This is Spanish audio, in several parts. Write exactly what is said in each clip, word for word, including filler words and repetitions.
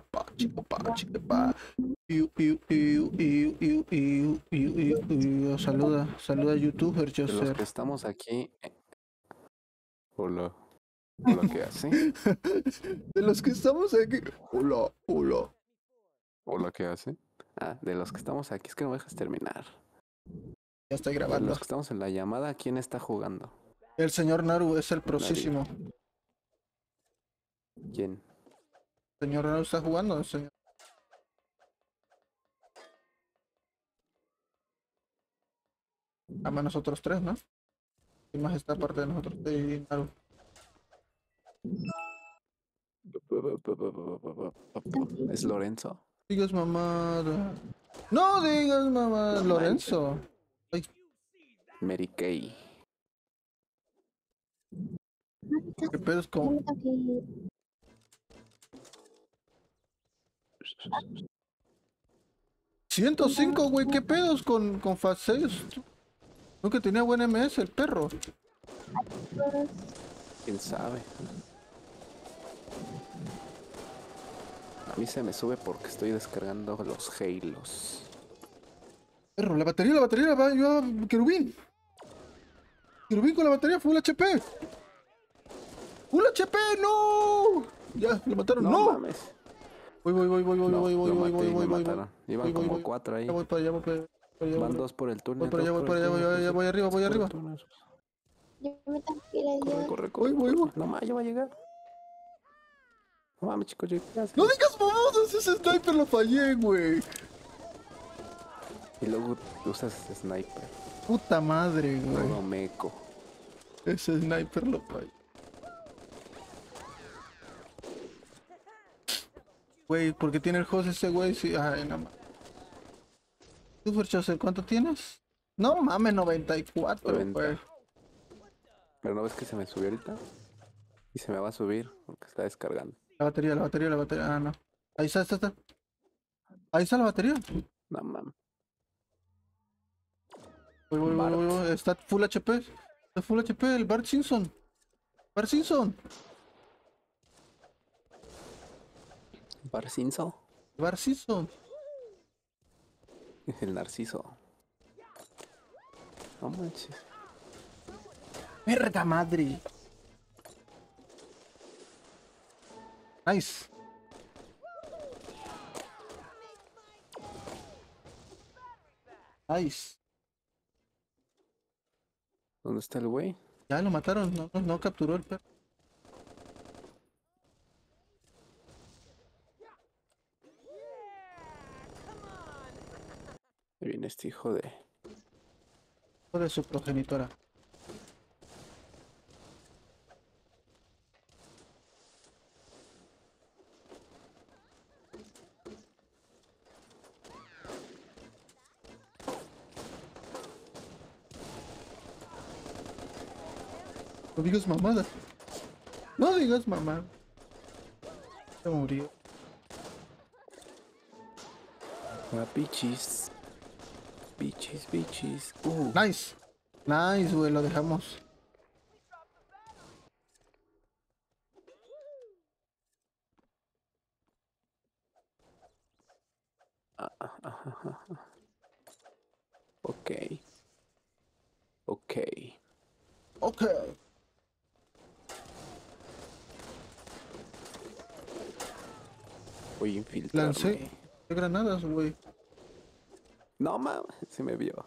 papá, chico, papá, chico, papá. Iu, iu, iu, iu, iu, iu, iu, iu. Saluda, saluda, youtuber, yo sé. Los que estamos aquí, hola, hola, ¿qué hace? De los que estamos aquí, hola, hola. Hola, ¿qué hace? Ah, de los que estamos aquí, es que no me dejas terminar. Ya estoy grabando. De los que estamos en la llamada, ¿quién está jugando? El señor Naru es el prosísimo. ¿Quién? El señor Naru está jugando, el señor. A más nosotros tres, ¿no? Y más esta parte de nosotros y Naru. ¿Es Lorenzo? Digas mamada. No digas mamada, no, Lorenzo. Ay. Mary Kay. ¿Qué pedo es como? ciento cinco, güey, ¿qué pedos con, con Fast seis? Nunca tenía buen M S el perro. ¿Quién sabe? A mí se me sube porque estoy descargando los Halos. Perro, la batería, la batería, la batería, querubín. Querubín con la batería, full H P. ¡Full H P! ¡No! Ya, lo mataron, no. No. Voy, voy, voy, voy, voy, voy, voy, voy, voy, voy, voy, voy. Iban como cuatro ahí. Voy para allá, voy para allá. Van dos por el túnel. Voy para allá, voy para allá, voy allá, voy arriba, voy arriba. Yo me tengo que ir allá. Corre, corre, corre. No más, yo voy a llegar. No mames, chicos, yo. ¡No digas mamadas! Ese sniper lo fallé, güey. Y luego usas ese sniper. Puta madre, güey. No meco. Ese sniper lo fallé. Güey, ¿por qué tiene el host ese güey? Sí, ay, nada más. Super Chaucer, ¿cuánto tienes? No mames, noventa y cuatro, güey. Pero no ves que se me subió ahorita. Y se me va a subir porque está descargando. La batería, la batería, la batería. Ah, no. Ahí está, está, está. Ahí está la batería. No mames. Voy, voy, voy, voy, voy. Está full H P. Está full H P el Bart Simpson. Bart Simpson. Bart Simpson. Bart Simpson. El Narciso. No manches. ¡Merda madre! Nice. Nice. ¿Dónde está el güey? Ya lo mataron, no, no capturó el perro. Viene este hijo de... hijo de su progenitora. No digas mamada. No digas mamada. Se murió. Mapichis. Bichis, bichis. Uh. Nice. Nice, güey, lo dejamos. Ah, ah, ah, ah, ah. Ok. Ok. Ok. Voy a infiltrarme. Lancé granadas, güey. No mames, se me vio.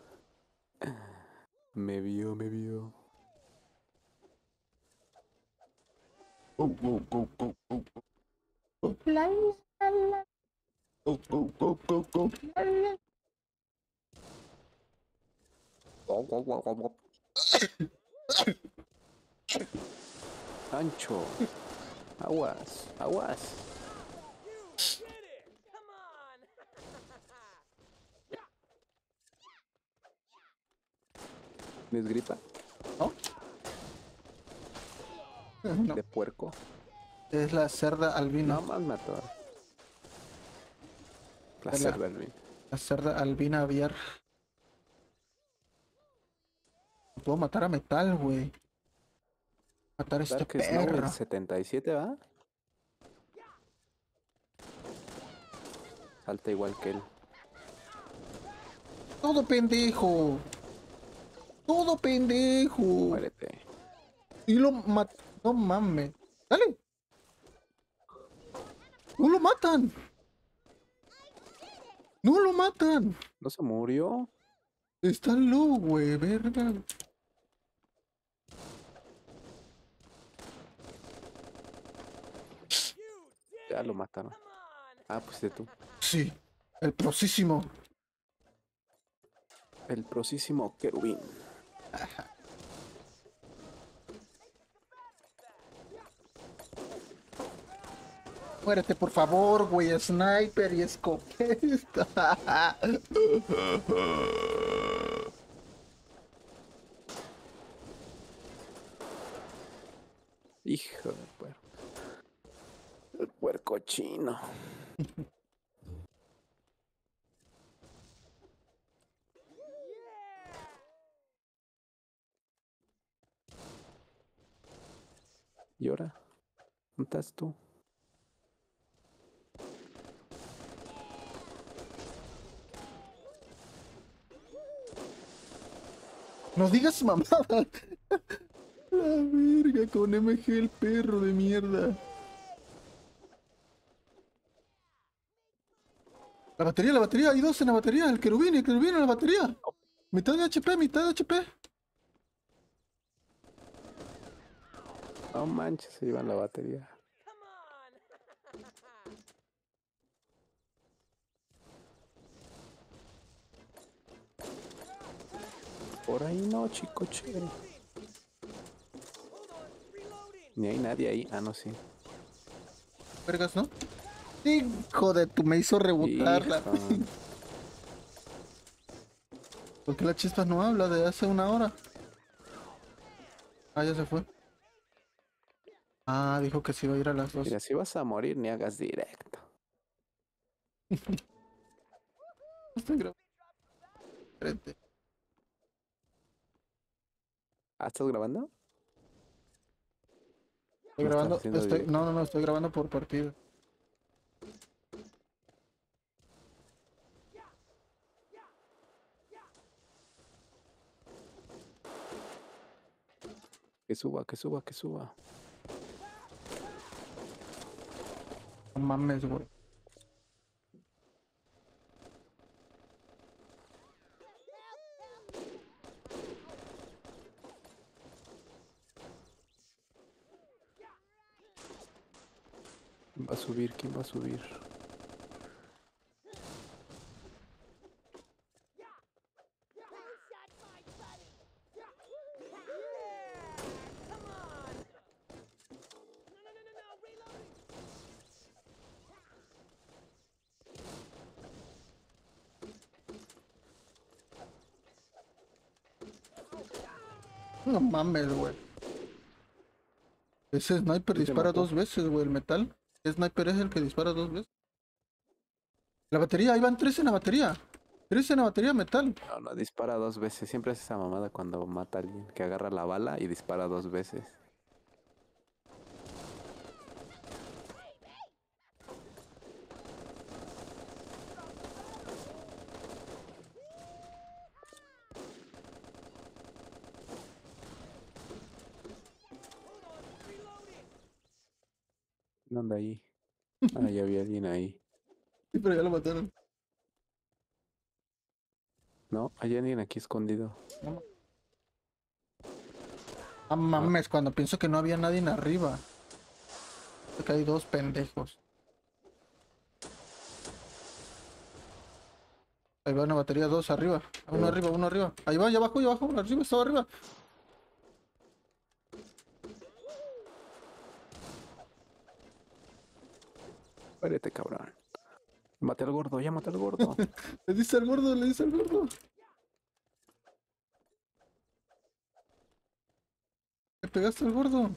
Me vio, me vio. Go, go, go, go, go, go. Go, go, go, go, go. Ancho. Aguas, aguas. ¿Tienes gripa? ¿No? ¿De no. puerco? Es la cerda albina. No más mató. La es cerda la, albina. La cerda albina aviar. Puedo matar a metal, güey. Matar a este perro. setenta y siete, ¿va? Salta igual que él. Todo pendejo. Todo pendejo. Muérete. Y lo matan. No mames. Dale. No lo matan. No lo matan. No se murió. Está low, güey, verga. Ya lo mataron. Ah, pues de tú. Sí, el prosísimo. El prosísimo querubín. Ajá. Muérete, por favor, güey, sniper y escopeta. Hijo de puerco. El puerco chino. ¿Y ahora? ¿Dónde estás tú? No digas mamada. La verga, con M G el perro de mierda. La batería, la batería, hay dos en la batería, el querubín, el querubín en la batería. Mitad de H P, mitad de H P. No manches, se llevan la batería. Por ahí no, Chicoche. Ni hay nadie ahí. Ah, no, sí. Vergas, ¿no? Hijo de tu, me hizo rebotarla. ¿Por qué la chispa no habla de hace una hora? Ah, ya se fue. Ah, dijo que se iba a ir a las dos. Mira, si vas a morir, ni hagas directo. Estoy grabando. Frente. ¿Estás grabando? Estoy grabando, estoy, no, no, no, estoy grabando por partida. Que suba, que suba, que suba. No mames, güey. ¿Quién va a subir? ¿Quién va a subir? No mames, güey. Ese sniper dispara dos veces, güey, el metal. Sniper es el que dispara dos veces. La batería, ahí van tres en la batería. Tres en la batería metal. No, no, dispara dos veces. Siempre hace esa mamada cuando mata a alguien, que agarra la bala y dispara dos veces. Anda ahí. Ah, ya había alguien ahí. Sí, pero ya lo mataron. No, hay alguien aquí escondido. No. Ah, mames, cuando pienso que no había nadie en arriba. Creo que hay dos pendejos. Ahí va una batería, dos arriba. Uno arriba, uno arriba. Ahí va, ya abajo, ya abajo, arriba, estaba arriba. Espérate, cabrón. Mate al gordo, ya mate al gordo. Le dice al gordo, le dice al gordo. Le pegaste al gordo.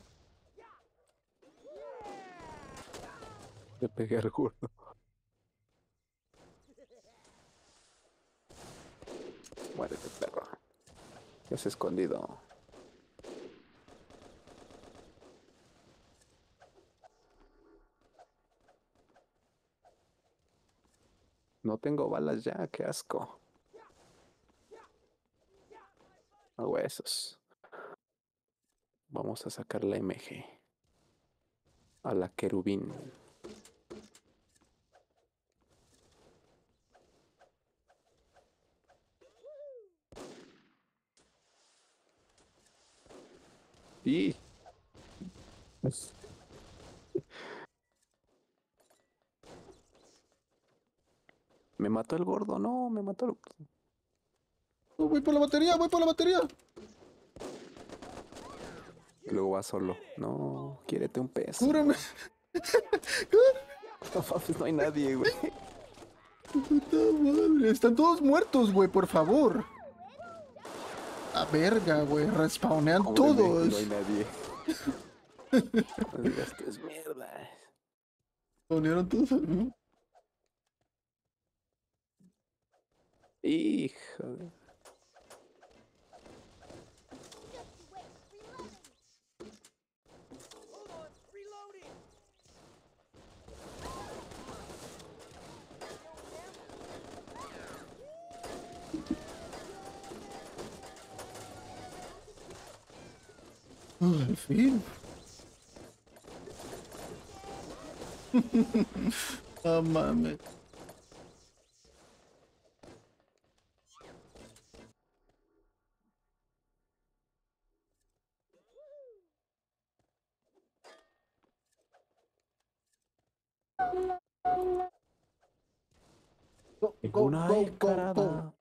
Le pegué al gordo. Muérete, perro. Ya se ha escondido. No tengo balas ya, qué asco. A huesos. Vamos a sacar la M G. A la querubín. Y... me mató el gordo, no, me mató el... Oh, voy por la batería, voy por la batería. Y luego va solo. No, quiérete un peso. Cúrame. No hay nadie, güey. Puta madre. Están todos muertos, güey, por favor. A verga, güey. Respawnean Cúbreme, todos. No hay nadie. No digas que es mierda. Respawnearon todos, ¿no? Híjole. Uh, al fin. No mames. Una encarada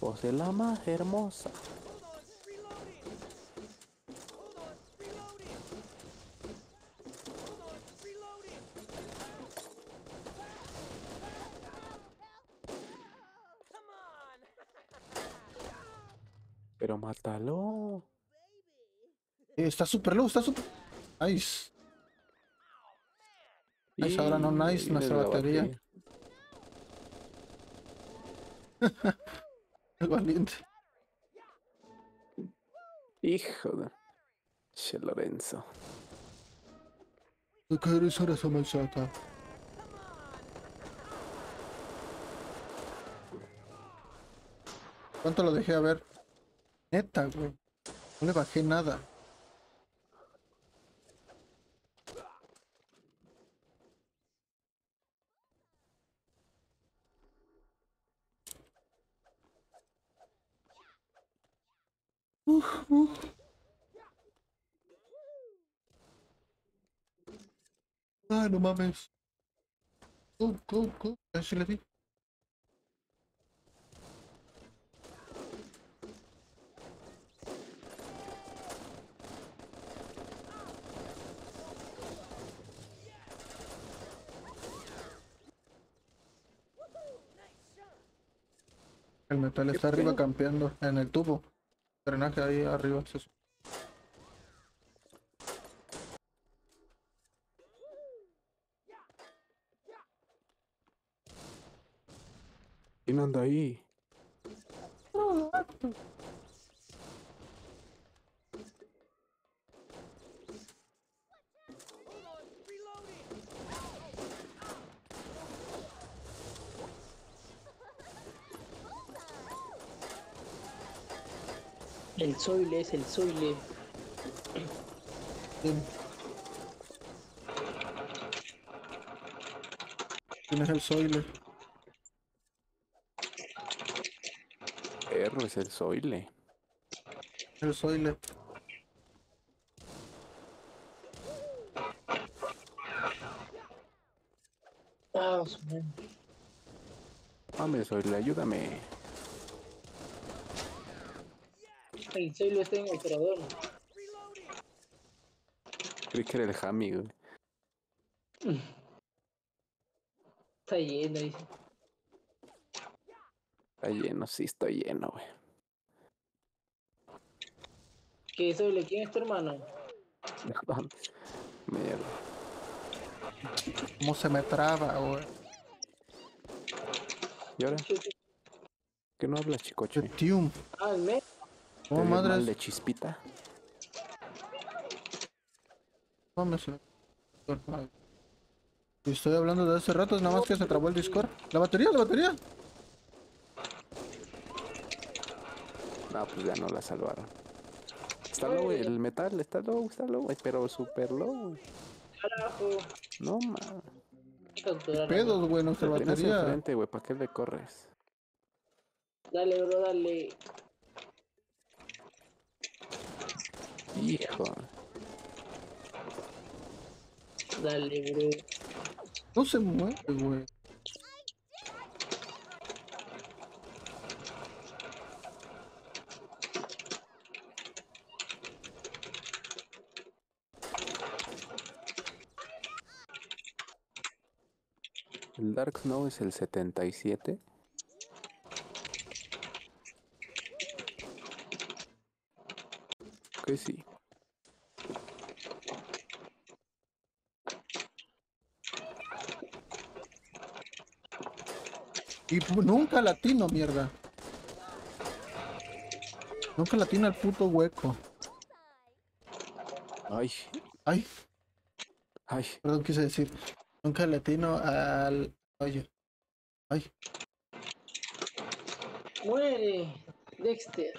posee la más hermosa. Pero mátalo. Eh, está super low, está super... Nice. Nice, y... ahora no nice, nuestra batería. El valiente. Hijo de... Che Lorenzo. ¿Qué quieres ahora esa manzana? ¿Cuánto lo dejé? A ver. Neta, güey. No le bajé nada. Uh, uh. Ah, no mames. Go, go, go. A ver si le di. El metal está arriba campeando en el tubo. Drenaje ahí arriba. ¿Quién anda ahí? El Zoile es el Zoile. ¿Quién es el Zoile? Perro, es el Zoile. El Zoile. Ah, dame, Zoile, ayúdame. El Zoilo está en operador. Creí que era el Jami, güey. Está lleno, dice. Está lleno, sí, estoy lleno, güey. ¿Qué Zoilo? ¿Quién es tu hermano? Mierda. ¿Cómo se me traba, güey? ¿Y ahora? ¿Qué no hablas, Chicoche? Ah, el mes. Oh, madre de chispita. Vamos a ver. Y estoy hablando de hace rato, nada más que se trabó el Discord. ¡La batería, la batería! No, pues ya no la salvaron. Está low el metal, está low, está low, pero super low. Carajo. No, ma. ¿Qué pedos, güey? Nuestra batería. Enfrente, güey, ¿para qué le corres? Dale, bro, dale. Hijo. Dale, bro. No se mueve, güey. El Dark Snow es el setenta y siete. Que sí. Y nunca latino, mierda. Nunca latino el puto hueco. Ay. Ay. Ay. Perdón, quise decir. Nunca latino al... Oye. Ay. Muere, Dexter.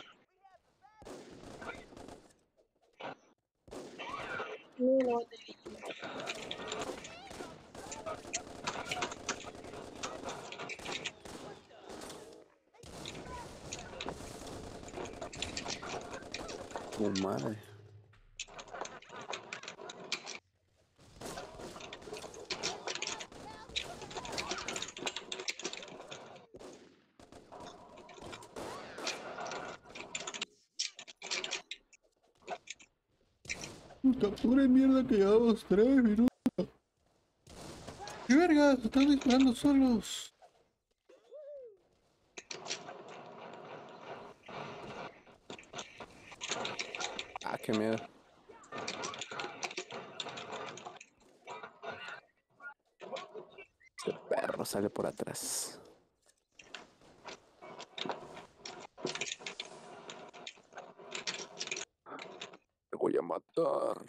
Muere. Oh, madre. Captura y mierda que llevamos tres minutos. ¡Qué verga! ¡Se están disparando solos! Ah, qué miedo. Este perro sale por atrás. Voy a matar.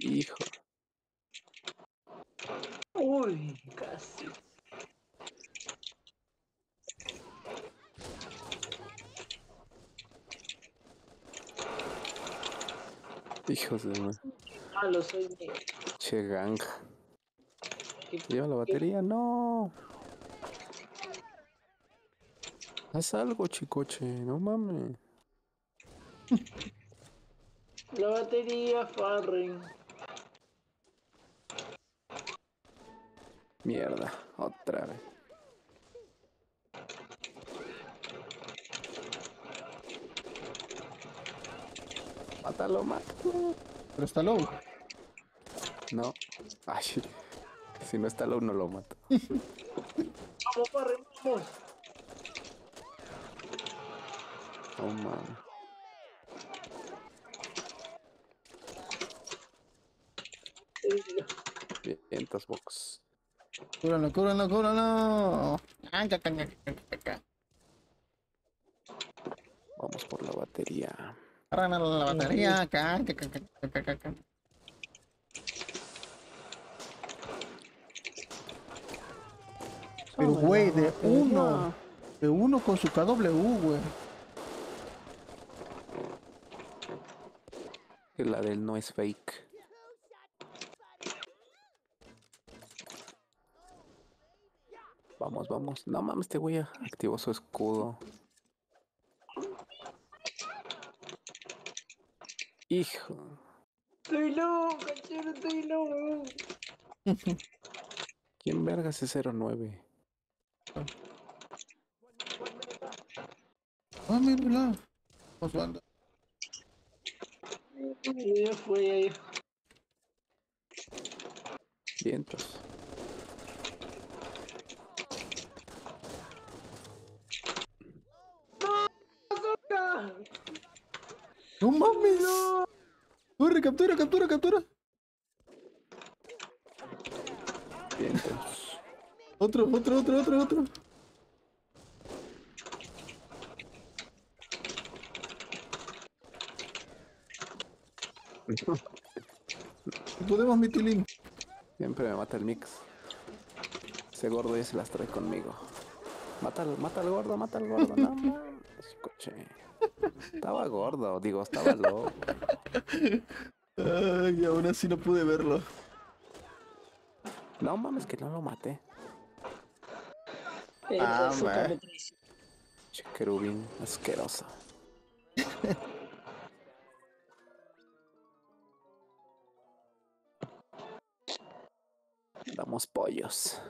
Hijo. Uy, casi. Hijos de madre. Malo soy de... Che ganja. Lleva la batería, no. Haz algo, Chicoche, no mames. La batería, Farren. Mierda, otra vez. Mátalo, mátalo. ¿Pero está low? No. Ay, si no está low, no lo mato. Vamos, Farren, vamos. Oh, man. Vientos box. Cúralo, cúralo, cúralo. Vamos por la batería. Arranalo la batería. El güey de uno. De uno con su K W, güey. La del no es fake. Vamos, vamos. No mames, este güey activó su escudo. Hijo. Estoy loco, cachero, estoy loco. ¿Quién vergas es cero nueve? Ah, mírala. Vamos, banda. Ya fue ahí. Vientos. ¡No mames! ¡Corre, captura, captura, captura! Vientos. Otro, otro, otro, otro, otro. ¡Podemos, mi tilín! Siempre me mata el mix. Ese gordo ya se las trae conmigo. Mata al, mata al gordo, mata al gordo. No, man. Chicoche. Estaba gordo, digo, estaba loco. Ay, aún así no pude verlo. No mames, que no lo maté. Ah, man. Che, querubín asqueroso. Damos pollos.